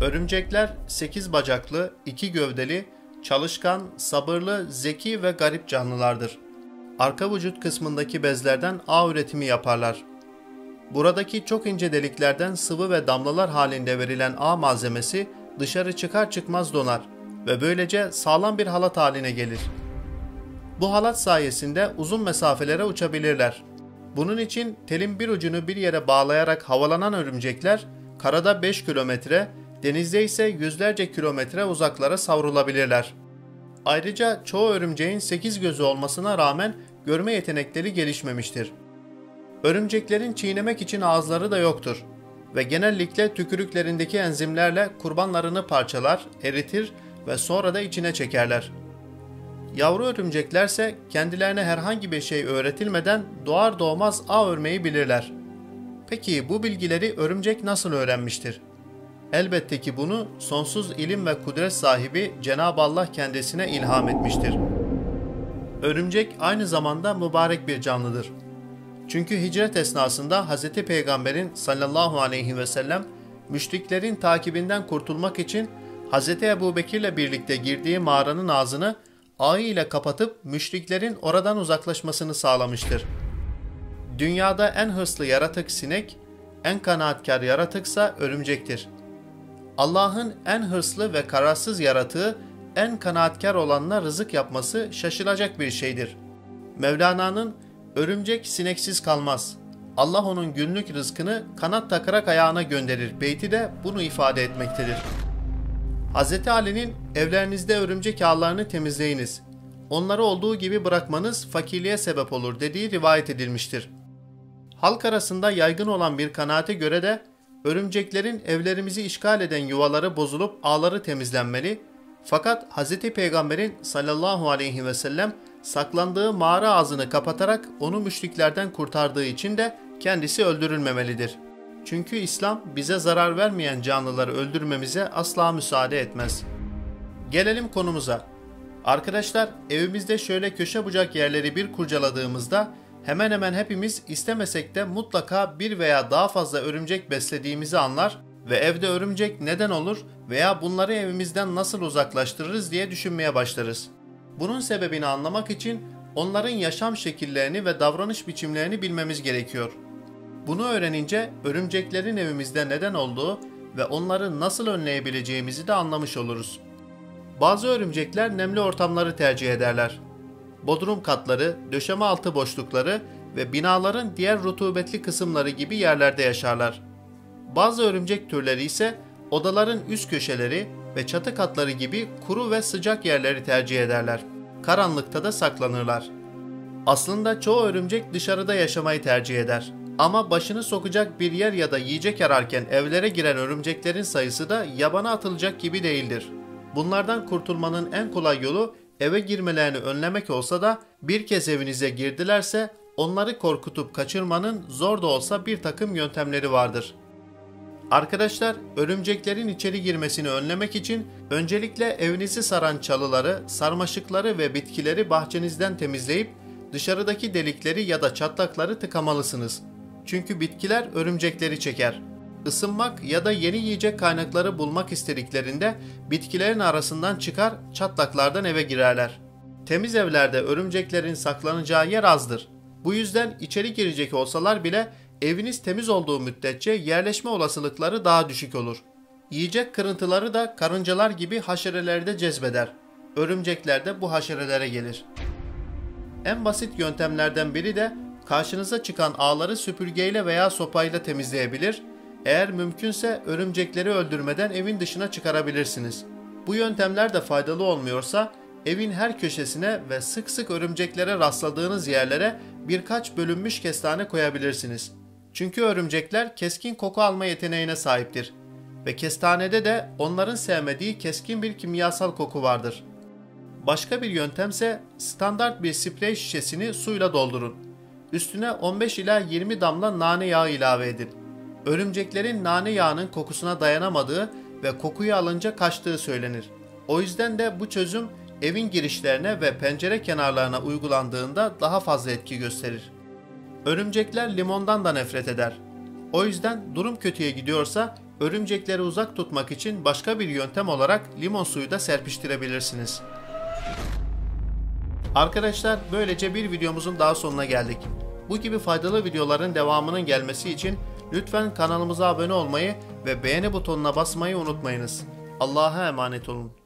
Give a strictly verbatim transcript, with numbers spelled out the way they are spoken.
Örümcekler sekiz bacaklı, iki gövdeli, çalışkan, sabırlı, zeki ve garip canlılardır. Arka vücut kısmındaki bezlerden ağ üretimi yaparlar. Buradaki çok ince deliklerden sıvı ve damlalar halinde verilen ağ malzemesi dışarı çıkar çıkmaz donar ve böylece sağlam bir halat haline gelir. Bu halat sayesinde uzun mesafelere uçabilirler. Bunun için telin bir ucunu bir yere bağlayarak havalanan örümcekler karada beş kilometre, denizde ise yüzlerce kilometre uzaklara savrulabilirler. Ayrıca çoğu örümceğin sekiz gözü olmasına rağmen görme yetenekleri gelişmemiştir. Örümceklerin çiğnemek için ağızları da yoktur ve genellikle tükürüklerindeki enzimlerle kurbanlarını parçalar, eritir ve sonra da içine çekerler. Yavru örümceklerse kendilerine herhangi bir şey öğretilmeden doğar doğmaz ağ örmeyi bilirler. Peki bu bilgileri örümcek nasıl öğrenmiştir? Elbette ki bunu sonsuz ilim ve kudret sahibi Cenab-ı Allah kendisine ilham etmiştir. Örümcek aynı zamanda mübarek bir canlıdır. Çünkü hicret esnasında Hz. Peygamber'in sallallahu aleyhi ve sellem müşriklerin takibinden kurtulmak için Hz. Ebû Bekir'le birlikte girdiği mağaranın ağzını ağı ile kapatıp müşriklerin oradan uzaklaşmasını sağlamıştır. Dünyada en hırslı yaratık sinek, en kanaatkar yaratıksa örümcektir. Allah'ın en hırslı ve kararsız yaratığı, en kanaatkar olanına rızık yapması şaşılacak bir şeydir. Mevlânâ'nın "Örümcek sineksiz kalmaz. Allah onun günlük rızkını kanat takarak ayağına gönderir" beyti de bunu ifade etmektedir. Hz. Ali'nin "Evlerinizde örümcek ağlarını temizleyiniz. Onları olduğu gibi bırakmanız fakirliğe sebep olur" dediği rivayet edilmiştir. Halk arasında yaygın olan bir kanaate göre de örümceklerin evlerimizi işgal eden yuvaları bozulup ağları temizlenmeli, fakat Hz. Peygamber'in sallallahu aleyhi ve sellem saklandığı mağara ağzını kapatarak onu müşriklerden kurtardığı için de kendisi öldürülmemelidir. Çünkü İslam bize zarar vermeyen canlıları öldürmemize asla müsaade etmez. Gelelim konumuza. Arkadaşlar, evimizde şöyle köşe bucak yerleri bir kurcaladığımızda hemen hemen hepimiz istemesek de mutlaka bir veya daha fazla örümcek beslediğimizi anlar ve evde örümcek neden olur veya bunları evimizden nasıl uzaklaştırırız diye düşünmeye başlarız. Bunun sebebini anlamak için onların yaşam şekillerini ve davranış biçimlerini bilmemiz gerekiyor. Bunu öğrenince örümceklerin evimizde neden olduğu ve onları nasıl önleyebileceğimizi de anlamış oluruz. Bazı örümcekler nemli ortamları tercih ederler. Bodrum katları, döşeme altı boşlukları ve binaların diğer rutubetli kısımları gibi yerlerde yaşarlar. Bazı örümcek türleri ise odaların üst köşeleri ve çatı katları gibi kuru ve sıcak yerleri tercih ederler. Karanlıkta da saklanırlar. Aslında çoğu örümcek dışarıda yaşamayı tercih eder. Ama başını sokacak bir yer ya da yiyecek ararken evlere giren örümceklerin sayısı da yabana atılacak gibi değildir. Bunlardan kurtulmanın en kolay yolu eve girmelerini önlemek olsa da bir kez evinize girdilerse onları korkutup kaçırmanın zor da olsa bir takım yöntemleri vardır. Arkadaşlar, örümceklerin içeri girmesini önlemek için öncelikle evinizi saran çalıları, sarmaşıkları ve bitkileri bahçenizden temizleyip dışarıdaki delikleri ya da çatlakları tıkamalısınız. Çünkü bitkiler örümcekleri çeker. Isınmak ya da yeni yiyecek kaynakları bulmak istediklerinde bitkilerin arasından çıkar, çatlaklardan eve girerler. Temiz evlerde örümceklerin saklanacağı yer azdır. Bu yüzden içeri girecek olsalar bile eviniz temiz olduğu müddetçe yerleşme olasılıkları daha düşük olur. Yiyecek kırıntıları da karıncalar gibi haşereleri de cezbeder. Örümcekler de bu haşerelere gelir. En basit yöntemlerden biri de karşınıza çıkan ağları süpürgeyle veya sopayla temizleyebilir. Eğer mümkünse örümcekleri öldürmeden evin dışına çıkarabilirsiniz. Bu yöntemler de faydalı olmuyorsa evin her köşesine ve sık sık örümceklere rastladığınız yerlere birkaç bölünmüş kestane koyabilirsiniz. Çünkü örümcekler keskin koku alma yeteneğine sahiptir ve kestanede de onların sevmediği keskin bir kimyasal koku vardır. Başka bir yöntemse standart bir sprey şişesini suyla doldurun. Üstüne on beş ila yirmi damla nane yağı ilave edin. Örümceklerin nane yağının kokusuna dayanamadığı ve kokuyu alınca kaçtığı söylenir. O yüzden de bu çözüm evin girişlerine ve pencere kenarlarına uygulandığında daha fazla etki gösterir. Örümcekler limondan da nefret eder. O yüzden durum kötüye gidiyorsa örümcekleri uzak tutmak için başka bir yöntem olarak limon suyu da serpiştirebilirsiniz. Arkadaşlar, böylece bir videomuzun daha sonuna geldik. Bu gibi faydalı videoların devamının gelmesi için lütfen kanalımıza abone olmayı ve beğeni butonuna basmayı unutmayınız. Allah'a emanet olun.